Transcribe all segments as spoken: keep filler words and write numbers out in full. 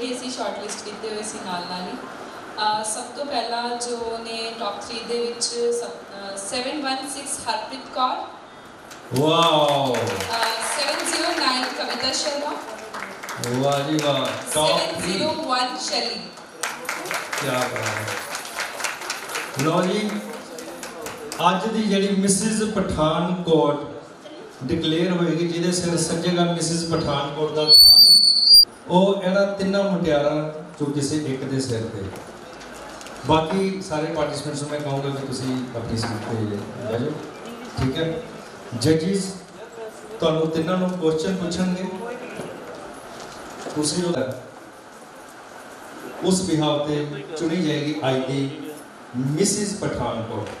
कि असी शॉर्टलिस्ट किए हुए सी नाल नाल ही। सब तो पहला जो ने टॉप थ्री दे विच seven one six Harpreet Kaur, wow, seven zero nine Kavita Sharma, वाह जी वाह, सेवन जीरो वन शैली, क्या बात। लो जी आज दी जड़ी मिसिज पठानकोट डिक्लेयर होएगी जिहदे सिर सजेगा मिसिज पठानकोट दा और इन्हां तिन्हां मुटियारां चों किसी एक दे सिर ते। बाकी सारे पार्टिसिपेंट्स मैं कहूँगा कि तुसी अपनी सीट पे बैठ जाओ, ठीक है। जजिस तुहानूं तिन्हां नूं क्वेश्चन पूछणगे, तुसी उस बिहाव ते चुनी जाएगी आज दी मिसिज पठानकोट।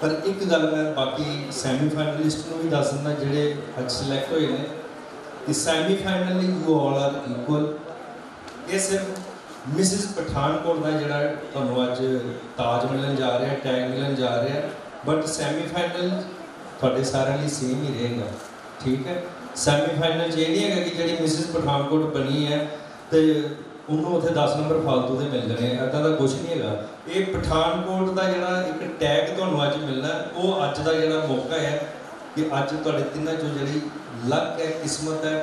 पर एक गल मैं बाकी सैमीफाइनलिस्ट को भी दस दिंदा जिहड़े अज सिलेक्ट होए ने कि semifinal you all are equal. ये सिर्फ मिसिज पठानकोट का जिहड़ा तुहानूं अज ताज मिलन जा रहा, टैग मिलन जा रहा, बट सैमीफाइनल तुहाडे सारे लिए सेम ही रहेगा, ठीक है। सैमीफाइनल ये नहीं है कि जिहड़ी मिसिज पठानकोट बनी है तो उन्होंने उत्थे दस नंबर फालतू के मिल जाने, इदा का कुछ नहीं है। ये पठानकोट का जोड़ा एक टैग तुहानूं अज मिलना वो अज का जोड़ा मौका है कि अज तुहाडे तिन्हां चों जिहड़ी लक है, किस्मत है,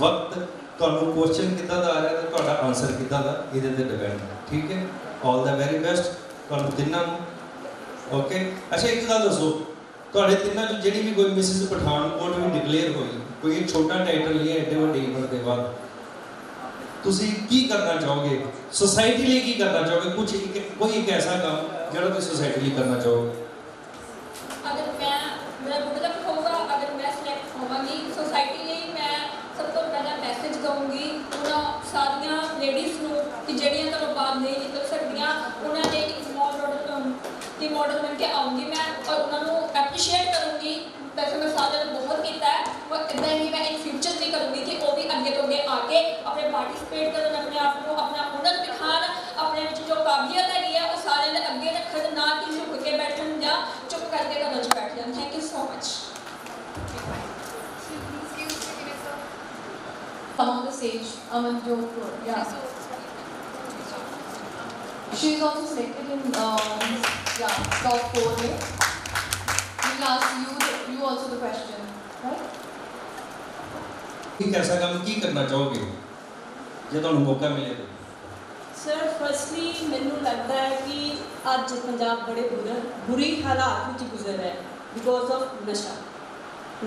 वक्त तुहानूं क्वेश्चन किद्दां दा आ रहा है, तुहाडा आंसर किद्दां दा इहदे ते डिपेंड है, ठीक है। ऑल द वेरी बेस्ट तुहानूं तिन्हां नूं, ओके। अच्छा एक गल दसो, तुहाडे तिन्हां चों जिहड़ी भी कोई मिसिज पठानकोट भी डिक्लेयर होई, कोई छोटा टाइटल नहीं है एडे वड्डी उम्र दे बाद, तुसी की करना चाहोगे सोसाइटी लिए, की करना चाहोगे कुछ एक, कोई एक ऐसा काम जो तुम सोसाइटी लिए करना चाहोगे? अगर मैं मेरा मतलब होगा अगर मैं सिलेक्ट होवांगी सोसाइटी लिए मैं सब तो पहला मैसेज दूंगी उन्हां सारियां लेडीज़ को कि जड़ियां तो बात नहीं निकल सकदियां, उन्हां ने एक मोल मॉडल की मॉडल बन के आऊँगी मैं और उन्हां को एप्रीशिएट करूँगी। वैसे मैं साथ में बहुत किया है और इतना ही मैं इन फ्यूचर भी करूँगी कि वो भी अगे तो अगे आके अपने पार्टिसिपेट कर, अपने आप को अपना हुनर दिखाने, अपने जो काबिलियत हैगी है वो सारे अगे रखन, ना कि झुक के बैठन या चुप करके घर च बैठ जाए। Thank you so much. On the stage, Aman Jodhpur. Yeah. She is also selected in um, yeah top four. We last you. You also the question, right? ठीक है सर, हम क्या करना चाहोगे जब तुम मौका मिलेगा? सर फर्स्टली मैंने लगता है कि आज पंजाब बड़े बुरे बुरी हालात में गुजर रहा है बिकॉज ऑफ नशा।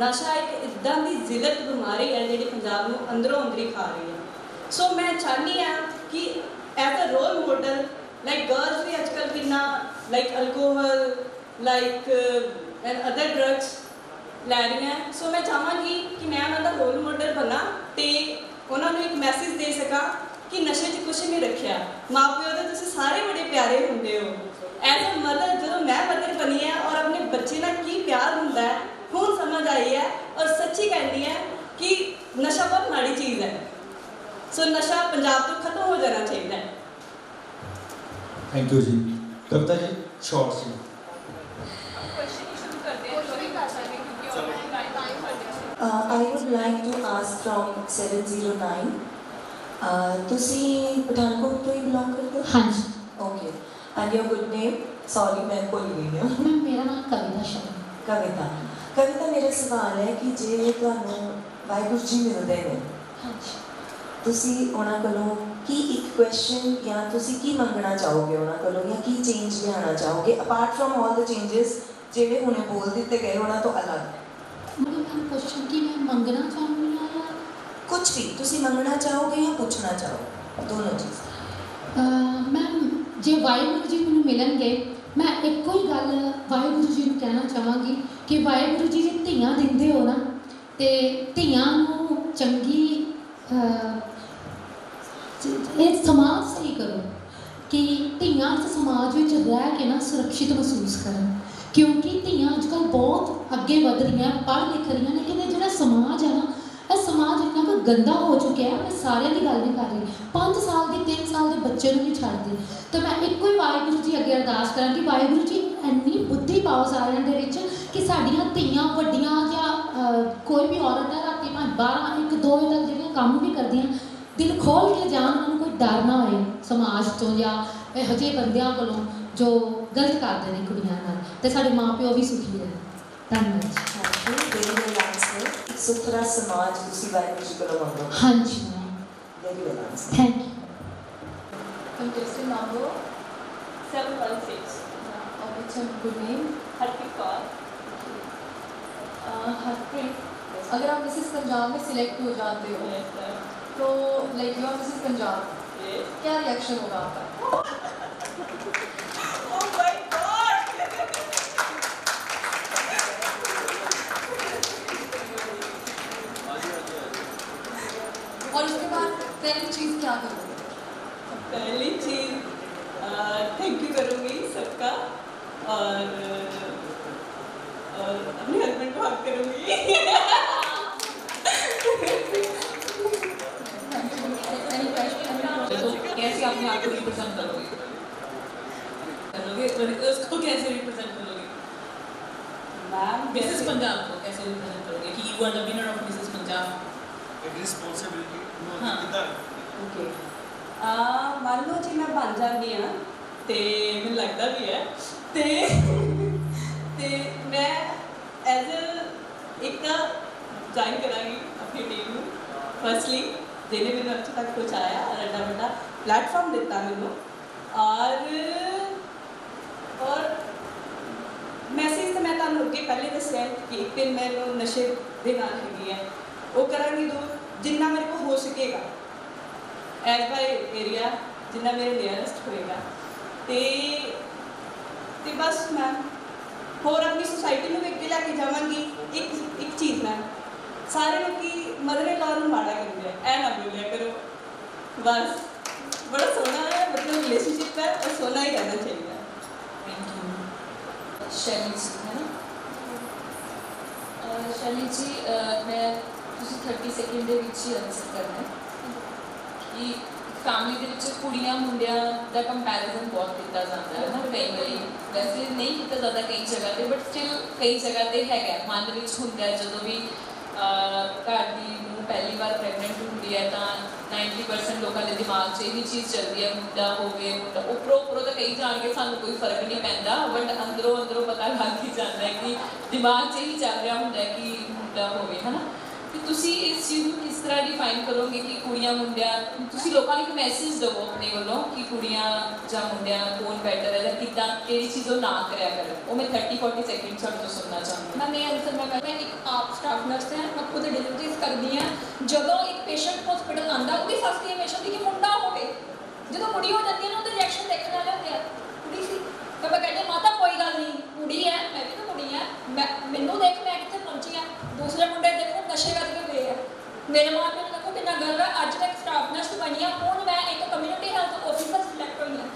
नशा एक इदा की जिलत बीमारी है जी पंजाब को अंदरों अंदर ही खा रही है। सो so, मैं चाहनी हाँ कि as a role model like girls भी आजकल कि like alcohol like and other drugs लै रही हैं। सो मैं चाहवागी कि मैं उन्होंने रोल मॉडल बना तो उन्होंने एक मैसेज दे सका कि नशे से कुछ नहीं रखा, माँ प्यो तो तुम सारे बड़े प्यारे होंगे हो। एज अ मदर जो मैं मदर बनी है और अपने बच्चे का की प्यार होंगे हूँ समझ आई है और सच्ची कहती है कि नशा बहुत माड़ी चीज़ है। सो so, नशा पंजाब तो खत्म हो जाना चाहिए। थैंक यू जी। कविता जी शॉर्ट जी Uh, I would like to ask from seven zero nine. तुसी पठानकोट तो ही belong करते हो? हाँ जी। Okay. And your good name? Sorry मैं भूल गई हूँ। मैम मेरा नाम कविता शर्मा। कविता। कविता मेरा सवाल है कि जे तुहानूं वाहिगुरू जी मिलते हैं। हाँ जी। तुसी उन्हां कोलों की एक क्वेश्चन या तुसी की मंगना चाहोगे उन्हां कोलों या की चेंज लिआना चाहोगे apart from all the changes जिहड़े हुणे बोल दित्ते गए उन्हां तो अलग? क्वेश्चन की मैं मंगना चाहूँगी या कुछ भी तुसी मंगना चाहोगे या पूछना चाहोगे दोनों चीज़? मैम जो वाहिगुरू जी मैं मिलन गए मैं एको ही गल वाहिगुरू जी को कहना चाहवागी कि वाहिगुरू जी जे धियाँ दिंदे हो ना ते धियाँ नूं चंगी समाज सही करो कि धियाँ समाज में रह के ना सुरक्षित महसूस करन, क्योंकि धियाँ अजकल बहुत अगे बढ़ रही हैं, पढ़ लिख रही हैं, लेकिन जो समाज है ना यह समाज इतना कोई गंदा हो चुका है। मैं सारे की गल नहीं कर रही, पाँच साल के तीन साल के बच्चे नहीं छाड़ती। तो मैं एक ही वाहिगुरू जी अगे अरदास करा कि वाहिगुरू जी इन्नी बुद्धि पाओ सारे के कि साड़ियाँ धियाँ वड्डियां या कोई भी औरत है राती बारह एक दो बजे तक जो काम भी करती हैं दिल खोल के जान, उन्होंने कोई डर ना होए समाज तो या यह बंदियां कोलों जो गलत करते हैं कुड़ियां नाल ते साडे माँ प्यो भी सुखी रहे। धन्यवाद। सुथरा समाज उसी बारे में। हाँ जी thank you. Contestant number seven one six. Oh, it's a good name. Harpreet Kaur. Uh, Harpreet. Yes. अगर आप मिसेस पंजाब में सिलेक्ट हो जाते हो yes, तो like you are Mrs Punjab yes. क्या रिएक्शन होगा आपका? Oh my God! और उसके बाद पहली चीज क्या करोगे? पहली चीज़ थैंक यू करूँगी सबका और और अपने हस्बैंड को हक करूँगी। कैसे अपने आप को रिप्रेजेंट करोगे करोगे उसको कैसे रिप्रेजेंट करोगे मैम? मिसेस पंजाब को कैसे रिप्रेजेंट करोगे कि you are the winner of Mrs Punjab? Responsibility. हाँ ओके मान लो जी मैं बन जाती हाँ तो मैं लगता भी है ते, ते मैं एज एक ज्वाइन करांगी अपनी टीम में फर्स्टली जिन्हें मैंने अच्छे तक पहुँचाया और एडा बड़ा प्लेटफॉर्म दिता मैनू और और मैसेज तो मैं तुम अगे पहले दसिया कि एक दिन मैं नशे के नाल हैगी है वो करांगी दूर जिन्ना मेरे को हो सकेगा एज बाय एरिया जिन्ना मेरे नियरस्ट होएगा ते, ते बस मैम होर अपनी सोसाइटी में भी अगे लैके जावगी। एक एक चीज़ मैम सारे लोग मदर इन लॉ माड़ा करेंगे ऐ ना बोलिया करो बस बड़ा सोहना है मतलब रिलेशनशिप है और सोहना ही रहना चाहिए। Thank you. शैली जी है ना शैली जी मैं थर्टी सैकेंड के ही आंसर करना है कि फैमिली के कुड़ियां मुंडिया का कंपैरिजन बहुत किया जाता है ना कई बार वैसे नहीं किया जाता कई जगह पर बट स्टिल कई जगह पर है मन में होंगे जो भी घर की नूं पहली बार प्रैगनेंट होंगी है तो नाइनटी परसेंट लोगों के दिमाग से यही चीज़ चलती है मुंडा हो गए मुंडा उपरों उपरों तो कही जाएंगे सानू कोई फर्क नहीं पैंदा बट अंदरों अंदरों पता लग ही जाता है कि दिमाग से ही चल रहा होंगे कि मुंडा हो गए है ना। तो तुसी इस चीज़ को किस तरह डिफाइन करोगे कि कुड़ियां मुंडिया तुसी लोगों को एक मैसेज दो अपने वालों कि कुड़ियां या मुंडिया कौन बेटर है या कितना केड़ी चीज़ों ना कराया करो वो मैं थर्टी फोर्टी सैकेंड छोड़ तो सुनना चाहूँगी। मैं ये आंसर मैं मैं एक आप स्टाफ नर्स हैं मैं खुद डिलीवरीज कर दी हैं जब एक पेशेंट होस्पिटल आता वो भी सस्ती हमेशा थी कि मुंडा हो गए जो कुड़ी हो जाती है ना तो रिएक्शन देखने वाले होते हैं कुड़ी सी तो मैं कहती माता कोई गल नहीं कुड़ी है मैं भी तो कुड़ी है मैं मैनू देख मैं कितने पहुँची है दूसरे मुंडे देखो नशे करके गए हैं मेरे माँ प्यो देखो कि गर्व है अज तक स्टाफ नर्स बनी है हूँ मैं एक कम्यूनिटी हैल्थ ऑफिसर सिलेक्ट हुई हूँ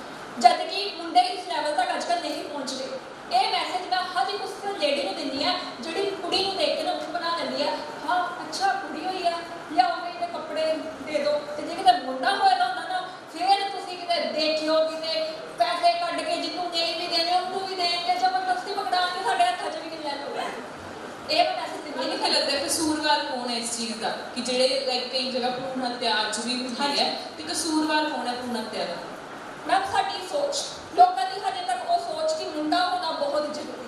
जबकि मुंडे इस लैवल तक अजकल नहीं पहुँच रहे। ये मैसेज मैं हर एक उस लेडी को दिनी है जी कुड़ी को देख के ना उठ बना लेंदी है हाँ अच्छा कुड़ी हुई है या उन्हें कपड़े दे दो तो जे कि मुंडा होया होंगे ना फिर तुम कि देखियो कि पैसे कट के जिन्होंने नहीं भी देने उन्होंने भी देंगे जबरदस्ती पकड़ा के साढ़े हथा च भी ले लो। ये मैं मैसेज मैंने क्या लगता है कसूरवार कौन है इस चीज़ का कि जेडे लाइक कई जगह भ्रूण हत्या अच भी होती है तो कसूरवार कौन है भ्रूण हत्या का? मैम साडी सोच लोगों की हजे तक वो सोच कि मुंडा होना बहुत जरूरी है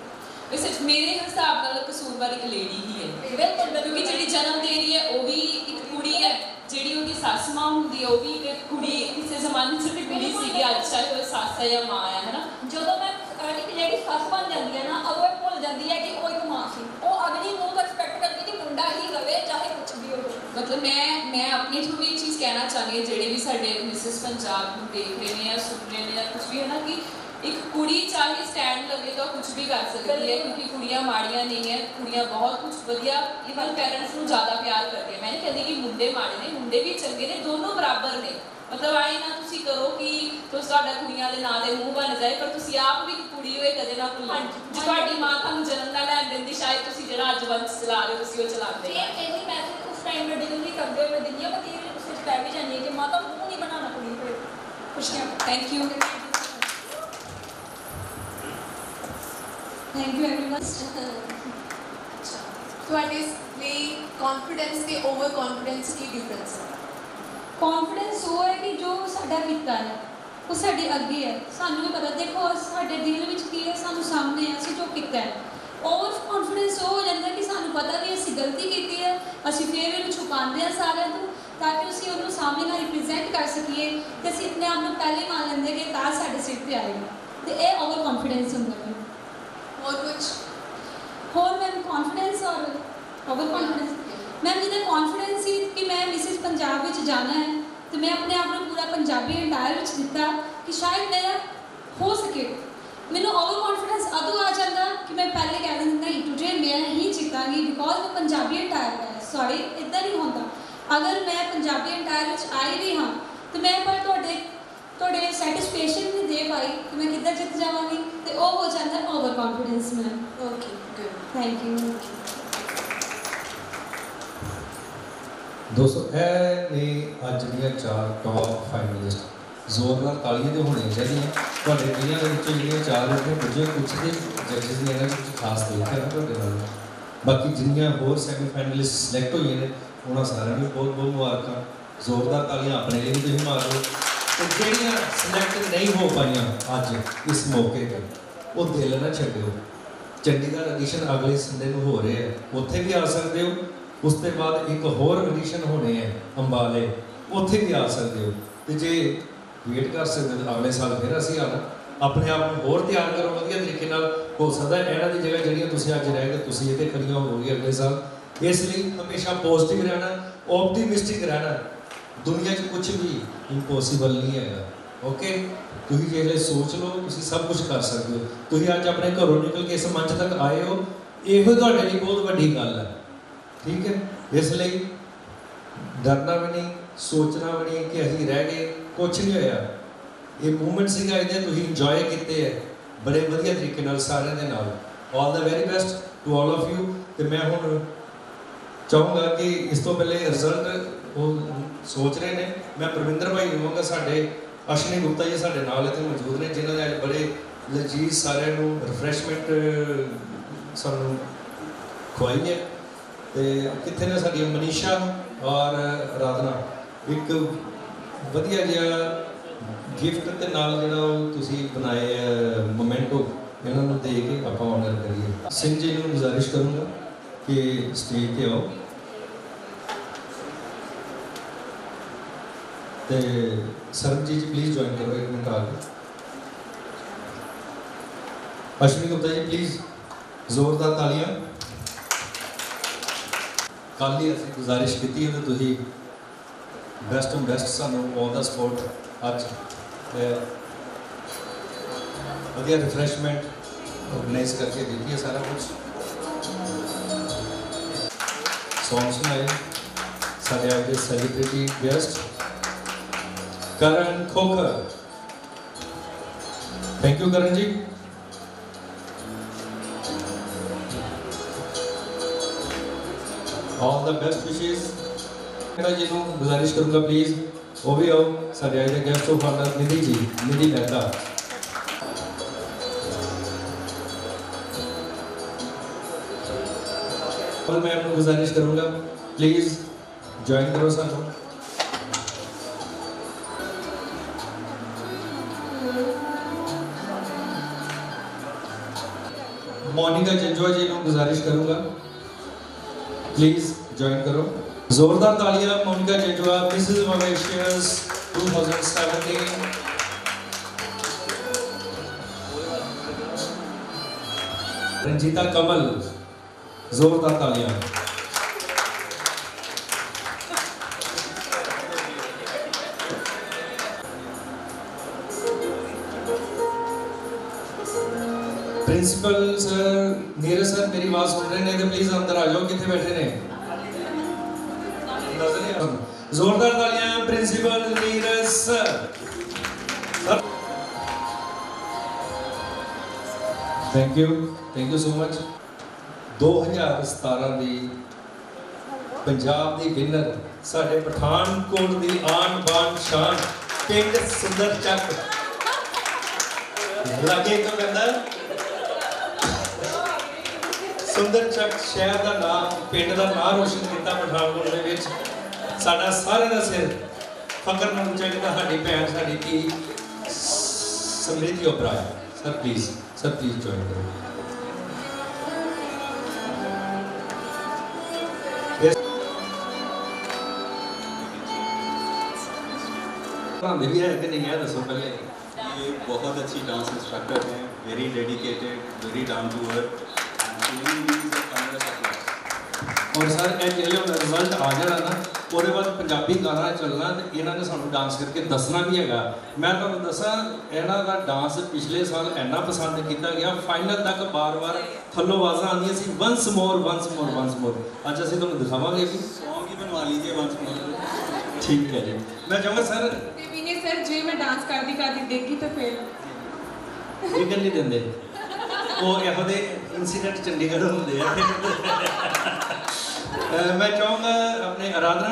वैसे मेरे हिसाब नाल कसूरवार एक लेडी ही है बिल्कुल क्योंकि जी जन्म दे रही है वो भी एक कुड़ी है जी वो सस माँ होंगी वो भी एक कुड़ी किसी जमाने से भी कुड़ी सी अज तक सस है या माँ है ना जो मैं एक लेडी सस बन जाती है ना अब वह भुल जाती है कि वो एक माँ सी वो अगली नूं एक्सपैक्ट करती कि मुंडा ही रवे चाहे कुछ भी हो। मतलब मैं मैं अपने थ्रू भी एक चीज़ कहना चाहूँगी जेडे भी साडे मिसेस पंजाब देख रहे हैं या सुन रहे हैं या कुछ भी है ना कि एक कुड़ी चाहे स्टैंड लगे तो कुछ भी कर सकती है क्योंकि कुड़ियाँ माड़ियाँ नहीं है कुड़ियाँ बहुत कुछ वधिया इवन पेरेंट्स को ज़्यादा प्यार करते हैं। मैं नहीं कहती कि मुंडे माड़े ने मुंडे भी चंगे ने दोनों बराबर ने मतलब आए ना तुम करो कि कुड़ियाँ के नाँ के मूँह बन जाए पर तुम आप भी कुड़ी हो कदे ना भूलो जो थोड़ी माँ तुम जन्म का लैन देंदी शायद तुम जो अज वंश चला रहे हो चलाते हो। मैसेज उस टाइम में डिलीवरी करते हुए मैं दिनी हूँ मैं पै भी जानी है कि माँ का मूँह नहीं बनाना कुड़ी फिर खुशियाँ। Thank you. Thank you everyone. Confidence के ओवर कॉन्फिडेंस की डिफरेंस है कॉन्फिडेंस वो है कि जो साडा किता है वो साढ़े अगे है, सानू भी पता देखो साढ़े दिल में की है, सानू सामने है, असं जो किता है। ओवर कॉन्फिडेंस वो हो जाता कि सानू पता भी असी गलती की है, असी फिर भी छुपाते हैं सारे तो, ताकि असी उन्होंने सामने ना रिप्रजेंट कर सकीए, तो असी अपने आप में पहले मान लेंगे कि ताज साढ़े सिर पर आएगी, तो यह ओवर कॉन्फिडेंस होंगे। और कुछ होर मैम कॉन्फिडेंस और ओवर कॉन्फिडेंस मैम जिदा कॉन्फिडेंस ही कि मैं मिसिज पंजाब जाना है, तो मैं अपने आप में पूरा पंजाबी एंटायर दिता कि शायद मेरा हो सके। मैंने ओवर कॉन्फिडेंस अदों आ जाता कि मैं पहले कह दिंदा टुडे मैं ही जीतांगी बिकॉज मैं पंजाबी एंटायर है, सॉरी इदा नहीं होता। अगर मैं पंजाबी एंटायर आई भी हाँ तो मैं पर थोड़े थोड़े सैटिस्फेक्शन नहीं दे पाई कि मैं कितना जित जावांगी, तो वह हो जाता over confidence ma'am. Okay good, thank you. दोस्तों ने अज दार टॉप फाइनलिस्ट जोरदार तालियां तो होने चाहिए, थोड़े दुनिया के चार होंगे मुझे कुछ के जजिस ने कुछ खास देखा है तो, बाकी जिन्या होर सैमीफाइनलिस्ट सिलेक्ट हुई हैं उन्होंने सारे भी बहुत बहुत मुबारक, जोरदार तालियां अपने लिए भी तुम मारो। तो जो सिलेक्ट नहीं हो पाई अज इस मौके पर वो दिल ना छोड़ो, चंडीगढ़ एडिशन अगले संडे को हो रहे हैं, उत्थे भी आ सकते हो। उसके बाद एक होर एडिशन होने हैं अंबाले, उत्थे भी आ सकते हो, तो जे वेट कर सकते अगले साल फिर असी आना। अपने आप को होर तैयार करो वधिया तरीके नाल, हो सकता है इन्हां दी जगह जिहड़ियां तुसीं अज रह गए तुसीं इहदे खड़ियां होवोगे अगले साल। इसलिए हमेशा पॉजिटिव रहना, ऑप्टिमिस्टिक रहना, दुनिया च कुछ भी इंपॉसिबल नहीं है। ओके तुसीं जिहड़े सोच लो तुसीं सब कुछ कर सकते हो। तुसीं अज अपने घरों निकल के इस मंच तक आए हो, इहो तुहाडे लई बहुत वड्डी गल है, ठीक है। इसलिए डरना भी नहीं, सोचना भी नहीं कि असीं रह गए, कुछ नहीं होया। ये मूवमेंट सीगा इहदे तुसीं इंजॉय कीते है बड़े वधिया तरीके नाल सारेयां दे नाल। All the very best to all of you. तो मैं हुण चाहूँगा कि इस तो पहले रिजल्ट वो सोच रहे हैं, मैं परविंदर भाई कहूँगा साढ़े अश्विनी गुप्ता जी साढ़े नाल इत्थे मौजूद ने, जिन्होंने बड़े लजीज सारे रिफ्रैशमेंट सानू खवाई है। तो कितने ने साडी मनीषा और आराधना एक वधिया जिहा गिफ्ट के नाल जिहड़ा तुसीं बनाए मोमेंटो, इन्हों दे के आपां ऑनर करिए। सिंह जी नूं गुजारिश करूँगा कि स्टेज पर आओ, तो सरम जी जी प्लीज़ ज्वाइन करो एक मिनट आगे। अश्विनी गुप्ता जी प्लीज़ जोरदार तालियां। कल ही असीं गुजारिश की तो तुसीं बेस्ट एंड बेस्ट सानू ऑन द स्पॉट अज वधिया रिफ्रैशमेंट ऑर्गनाइज करके दी है, सारा कुछ सॉन्ग सुनाए साढ़े अज के celebrity guest Karan Khokhar. Thank you Karan ji. All the best wishes ji को गुजारिश करूँगा प्लीज़ वो भी आओ, साढ़े अज के guest of honour Nidhi ji, Nidhi Mehta. और मैं आपको गुजारिश करूँगा प्लीज़ ज्वाइन करो सानू। मोनिका जंजुआ जी को गुजारिश करूँगा प्लीज़ ज्वाइन करो। जोरदार तालियां मोनिका जेजुआ मिसेज मलेशियस दो हज़ार सत्रह। रंजीता कमल जोरदार तालियां। प्रिंसिपल सर नीरज सर मेरी आवाज सुन रहे हैं तो प्लीज अंदर आ जाओ, कितने बैठे ने। जोरदार तालियां principal Neeraj sir. Thank you, thank you so much. दो हज़ार सतारा की पंजाब की विनर साढ़े पठानकोट की आन बान शान पिंड सुंदर चक लागे तो कहना सुंदर चक शहर का नाम पिंड का नाम रोशन किया पठानकोट के सारा सारे का सिर फकर ना चाहिए साड़ी भैन साड़ी धी समृद्धि उपर आए। Sir please sir please join करो। भाभी भी है कि नहीं है दसो पहले। ये बहुत अच्छी डांस इंस्ट्रक्टर हैं, very dedicated, very down to earth. और सर ये जो रिजल्ट आ जाना ना और बाद पंजाबी गाना चलना तो इन्होंने सानू डांस करके दसना भी है। मैं तुहानू दसा इन्हां दा डांस पिछले साल इन्ना पसंद किया गया फाइनल तक बार बार थल्लों आवाज़ां आंदियां सी once more once more once more. अज असीं तुहानू दिखावांगे कि सॉन्ग ही बनवा लीजिए वंस मोर। ठीक है जी मैं चाहूँगा सर सर जे मैं डांस करती करती देखी तो फिर निकल नहीं देंगे वो यहो दे इंसीडेंट चंडीगढ़ होंगे। मैं चाहूँगा अपने आराधना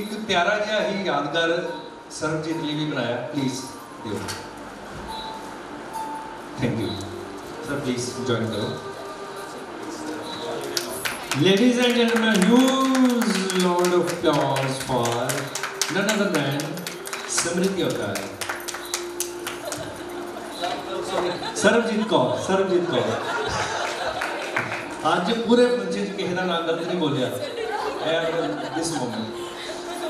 एक प्यारा जहा ही यादगार सर्वजीत लिए भी बनाया प्लीज दियो। Thank you sir please join करो। Ladies and gentleman huge loud of applause for none other than Samriddhi होता है सरबजीत कौर। सरबजीत कौर आज पूरे पंजाब के हिंदा नाम करते नहीं बोलिया this moment.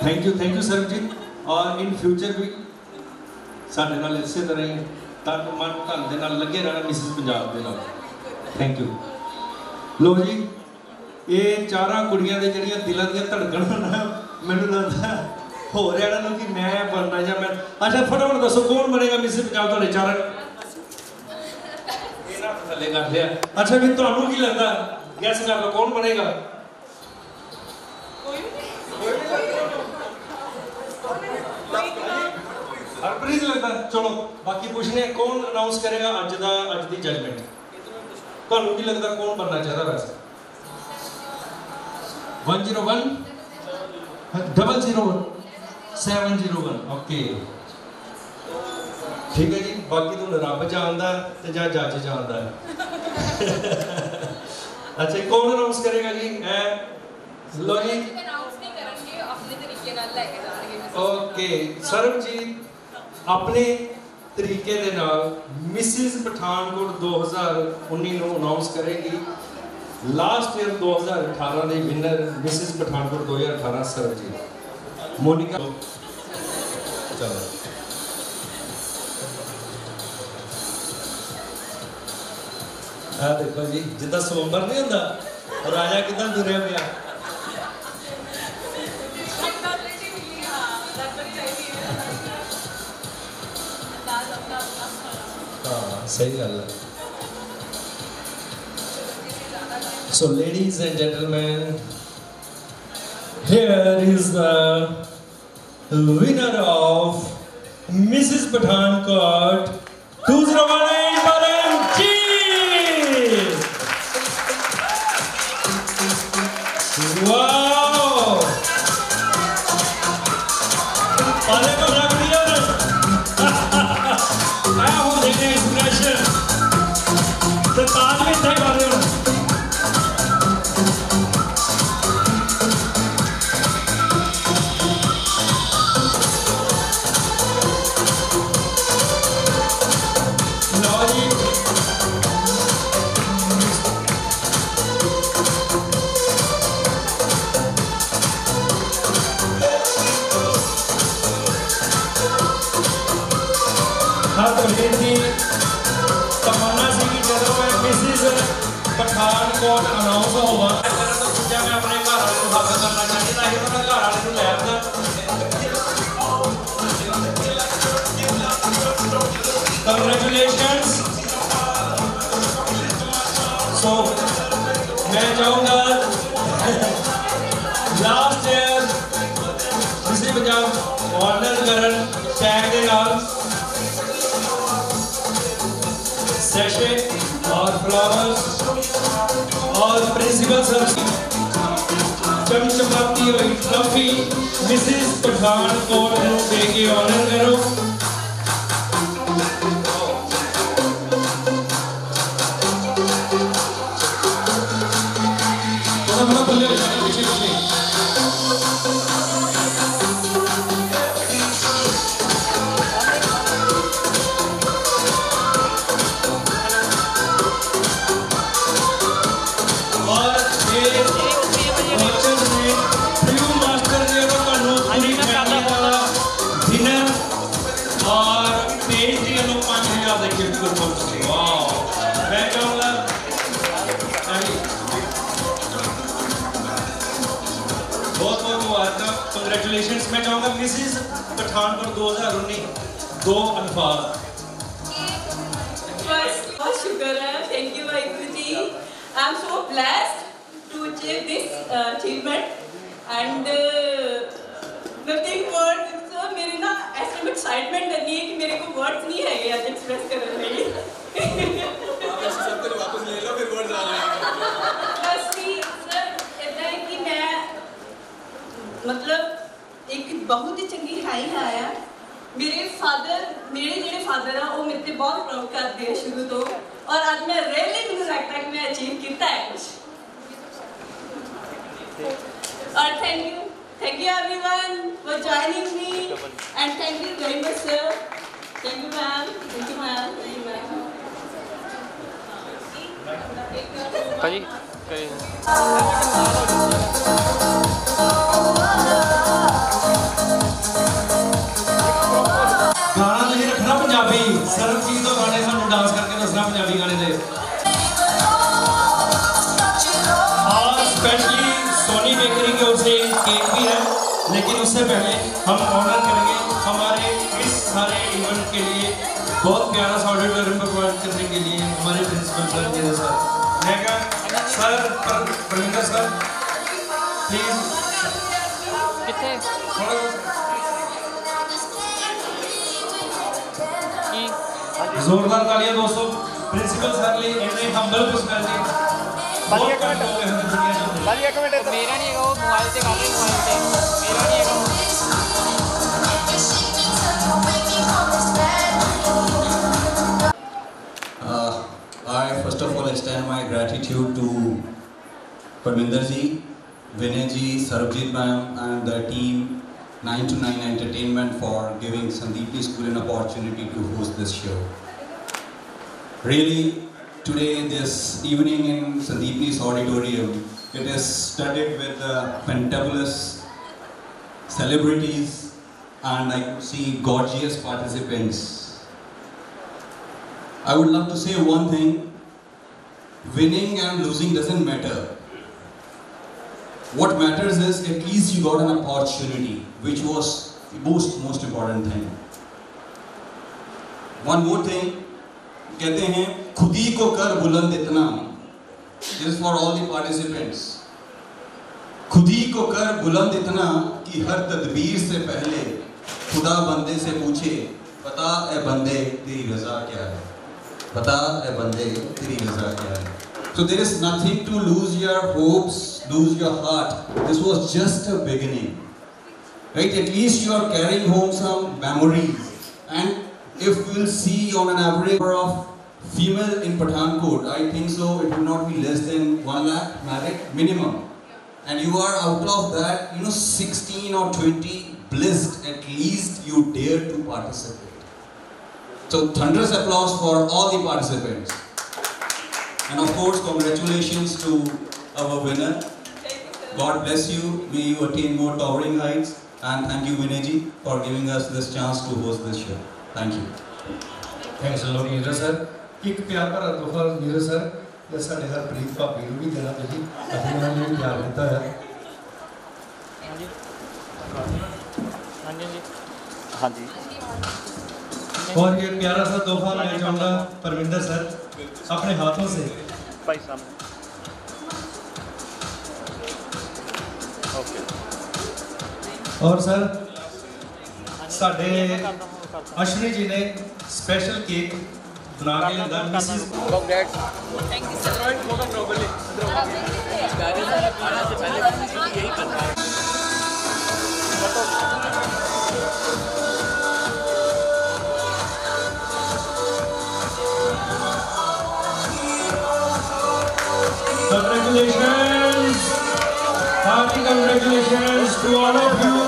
Thank you thank you Sarabjit. और इन फ्यूचर भी साढ़े नाल इसे तरह ही तन मन धन के नाल लगे रहना मिसेज पंजाब के नाल। Thank you. लो जी ये चारा कुड़ियां दे जड़ियां दिलां दी धड़कन मैनूं लगदा हो रहा है कि मैं बनना या मैं। अच्छा फटाफट दसो कौन बनेगा मिसेज पंजाब तो चार थले कर लिया। अच्छा फिर तुम्हें की लगता गैस कर लो कौन बनेगा। हरप्रीत लगता चलो बाकी पूछने कौन अनाउंस करेगा अज का अज की जजमेंट तुम्हें की लगता कौन बनना चाहिए। वैसे one zero one double zero seven zero one okay ठीक है जी। बाकी तुम रब जानता है तो जज जानता है। अच्छा कौन अनाउंस करेगा जी। लो जी ओके सरबजीत अपने तरीके के नाल मिसिज पठानकोट दो हज़ार उन्नीस को अनाउंस करेगी। लास्ट ईयर दो हज़ार अठारह के विनर मिसिज पठानकोट दो हज़ार अठारह सरबजीत मोनिका। चलो आ देखो जी जिदा सोमवार नहीं होंगे राजा कितना दुरिया पिया। हाँ सही गल है। So ladies and gentleman here is the winner of Missus Pathankot two thousand eight madam ji wow ale ko rakh diya na aaya ho dekhe expression the taal mein the kar rahe ho। Mrs Pathankot को देके honour करो। पीछे पीछे मुबारक, congratulations. मैं चाहूँगा Mrs Pathankot दो हज़ार उन्नीस दो अल्फाज। फर्स्ट बहुत शुक्र है, thank you Waheguru ji. I am so blessed to achieve this achievement and nothing word. So मेरी ना ऐसे एक्साइटमेंट लगी है कि मेरे को वर्ड्स नहीं है आज एक्सप्रेस करने के लिए। आप ऐसे सब कुछ वापस ले लो, फिर वर्ड्स आ जाएंगे। मतलब एक बहुत ही चंगी हाई आया। मेरे फादर मेरे जो फादर है वो मेरे से बहुत प्राउड करते हैं शुरू तो, और आज मैं रियली मुझे लगता है कि मैं अचीव किया है। और thank you thank you everyone for joining me and thank you very much sir, thank you ma'am, thank you ma'am, thank you ma'am. गाना तुझे रखना पंजाबी, सरबजीत के गाने सानू डांस करके दसना पंजाबी गाने दे। और स्पेशली सोनी बेकरी की ओर से केक भी है, लेकिन उससे पहले हम ऑर्डर करेंगे हमारे इस सारे इवेंट के लिए बहुत प्यारा सा ऑडिटोरियम प्रोवाइड करने के लिए हमारे प्रिंसिपल सर जी sir Megha sir Praveen sir please कितने थोड़ा जोरदार तालियां दोस्तों प्रिंसिपल सर लिए। इतने हम्बल पर्सनैलिटी बहुत कम लोग हैं दुनिया में। भाई एक मिनट, मेरा नहीं है वो मोबाइल से कर रहे हैं, मोबाइल से मेरा नहीं है वो। I first of all extend my gratitude to Parvinder ji, Vinay ji, Sarabjit ma'am and the team Nine to Nine Entertainment for giving Sandipni School an opportunity to host this show. Really, today this evening in Sandipni's auditorium, it is studded with the fantabulous celebrities and I could see gorgeous participants. I would love to say one thing, winning and losing doesn't matter. What matters is at least you got an opportunity, which was the most most important thing. One more thing, कहते हैं खुद ही को कर बुलंद इतना, this is for all the participants. खुद ही को कर बुलंद इतना कि हर तदबीर से पहले खुदा बंदे से पूछे, बता ए बंदे तेरी रजा क्या है, बता ए बंदे तेरी रजा क्या है। So there is nothing to lose your hopes, lose your heart. This was just a beginning, right? At least you are carrying home some memories. And if we'll see on an average number of female in Pathankot, I think so it will not be less than one lakh married minimum. And you are out of that, you know, sixteen or twenty blessed. At least you dare to participate. So thunderous applause for all the participants, and of course congratulations to our winner. God bless you. May you attain more towering heights. And thank you Vinay ji for giving us this chance to host this show. Thank you. Thanks a lot Neeraj sir. Ek pyar bhara tohfa Neeraj sir te sade Harpreet bhabhi nu bhi dena tusi. Asli mein ye pyar hota hai. हाँ जी हाँ जी हाँ जी। और ये प्यारा सा तोहफा मैं चाहूँगा परविंदर सर अपने हाथों से। भाई सामने। ओके। और सर साढ़े अश्विनी जी ने स्पेशल केक बना के दा मिसेस। Thank you sir. बहुत नोबली। गाड़ी सर आने से पहले यही करना है। Congratulations, hearty congratulations to all of you.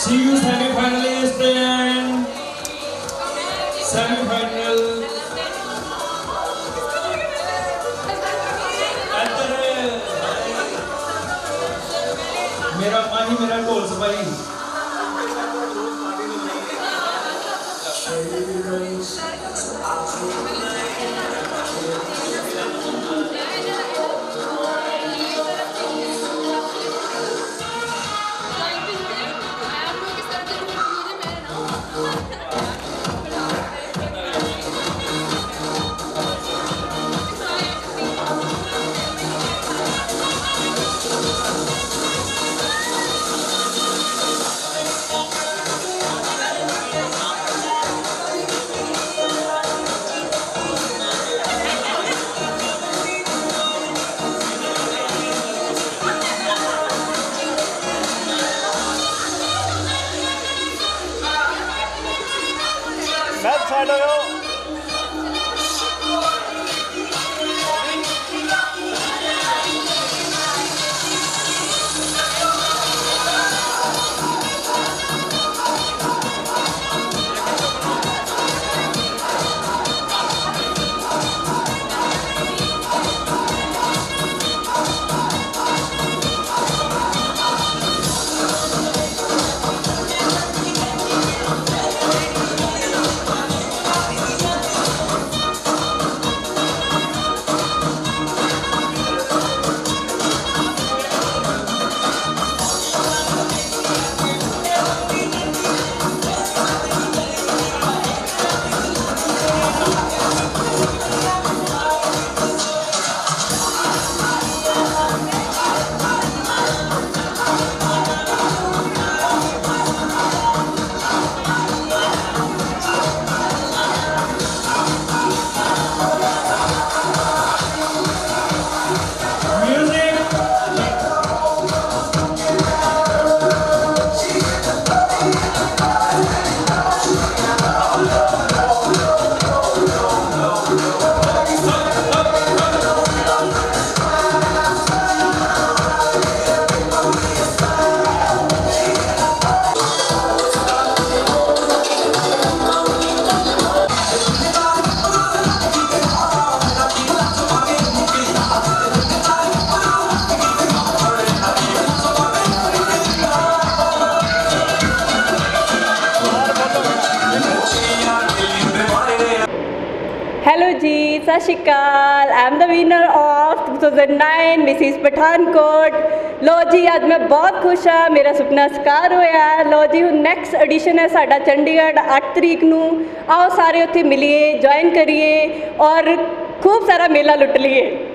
See you semi-finalists and semi-final. मेरा पानी मेरा गोल सफाई। साइड हो जाओ। हेलो जी, सत श्री अकाल। I am the winner of two thousand nine Mrs Pathankot. लो जी, आज मैं बहुत खुश हाँ, मेरा सुपना साकार होया। लो जी, हुण नैक्सट एडिशन है साडा चंडीगढ़ अठ तरीक नू। आओ सारे उत्थे मिलिए, ज्वाइन करिए और खूब सारा मेला लुट लीए।